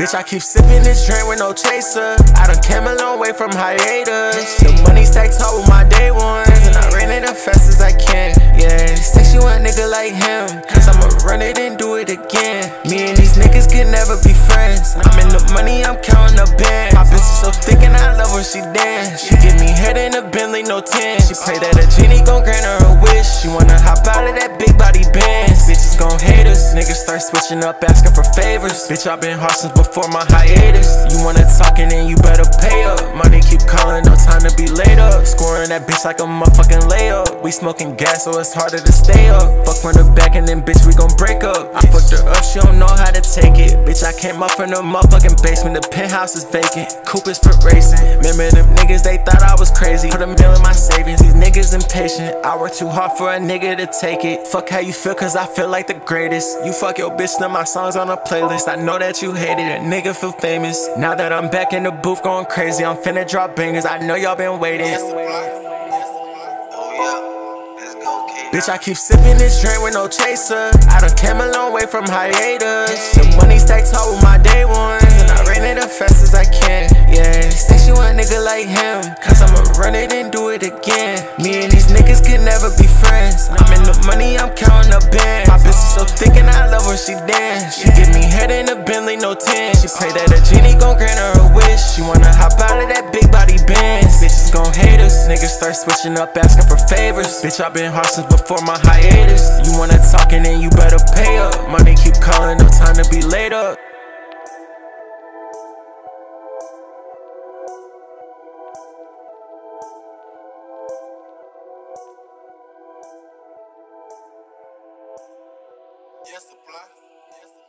Bitch, I keep sipping this drink with no chaser. I done came a long way from hiatus. The money stacked tall with my day ones, and I ran it up fast as I can. Yeah, say she want a nigga like him, cause I'ma run it and do it again. Me and these niggas can never be friends. I'm in the money, I'm counting up bands. My bitch is so thick and I love when she dance. She give me head in a Bentley, no 10. She pray that a genie gon' grant her a wish. She wanna hop out of that big body Benz. Bitches gon' hate us, niggas start switching up, asking for favors. Bitch, I've been hard since before my hiatus. You wanna talk and then you better pay up. Money keep calling, no time to be laid up. Scoring that bitch like a motherfucking layup. We smoking gas so it's harder to stay up. Fuck from the back and then bitch we gon' break up. I fucked her up, she don't know how to take it. Bitch, I came up from the motherfucking basement. The penthouse is vacant, coupe is for racing. Remember them niggas, they thought I was crazy. Put a meal in my savings, these niggas impatient. I work too hard for a nigga to take it. Fuck how you feel cause I feel like the greatest. You fuck your bitch, now my songs on a playlist. I know that you hate it, nigga feel famous. Now that I'm back in the booth going crazy, I'm finna drop bangers. I know y'all been waiting. Bitch, I keep sipping this drink with no chaser. I done came a long way from hiatus. The money stacked tall with my day ones, and I ran it up fast as I can. Yeah, say she want a nigga like him, cause I'ma run it and do it again. Me and these niggas can never be friends. I'm in the money, I'm counting up bands. My bitch is so thick and I love when she dance. She give me head in a Bentley, no 10. She pray that a genie gon' grant her a wish. She wanna hop out of that big body Benz. Bitches gon' hate us, niggas start switching up, asking for favors. Bitch, I've been hard since before my hiatus. You wanna talk and then you better pay up. Money keep calling, no time to be laid up. Yes, supply.